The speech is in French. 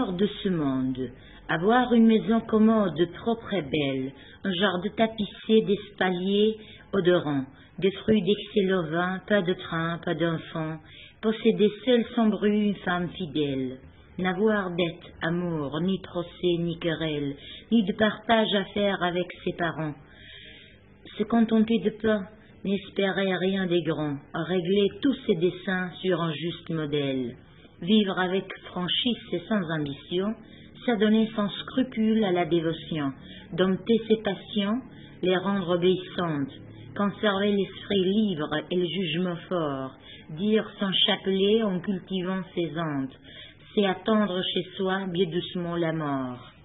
hors de ce monde. Avoir une maison commode, propre et belle, un jardin tapissé d'espaliers odorants, de fruits d'excellent vin, pas de train, pas d'enfant, posséder seul sans bruit une femme fidèle. N'avoir dette, amour, ni procès, ni querelle, ni de partage à faire avec ses parents. Se contenter de peu, n'espérer rien des grands, régler tous ses desseins sur un juste modèle. Vivre avec franchise et sans ambition, s'adonner sans scrupule à la dévotion, dompter ses passions, les rendre obéissantes, conserver l'esprit libre et le jugement fort, dire son chapelet en cultivant ses antes, c'est attendre chez soi bien doucement la mort.